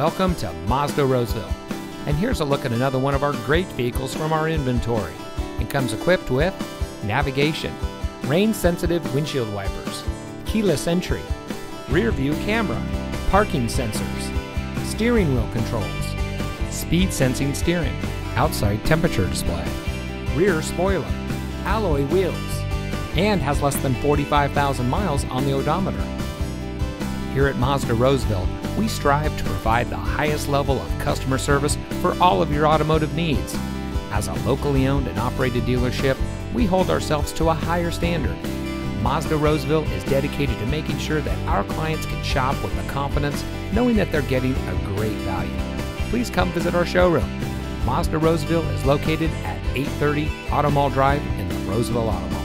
Welcome to Mazda Roseville, and here's a look at another one of our great vehicles from our inventory. It comes equipped with navigation, rain-sensitive windshield wipers, keyless entry, rear-view camera, parking sensors, steering wheel controls, speed-sensing steering, outside temperature display, rear spoiler, alloy wheels, and has less than 45,000 miles on the odometer. Here at Mazda Roseville, we strive to provide the highest level of customer service for all of your automotive needs. As a locally owned and operated dealership, we hold ourselves to a higher standard. Mazda Roseville is dedicated to making sure that our clients can shop with the confidence, knowing that they're getting a great value. Please come visit our showroom. Mazda Roseville is located at 830 Auto Mall Drive in the Roseville Auto Mall.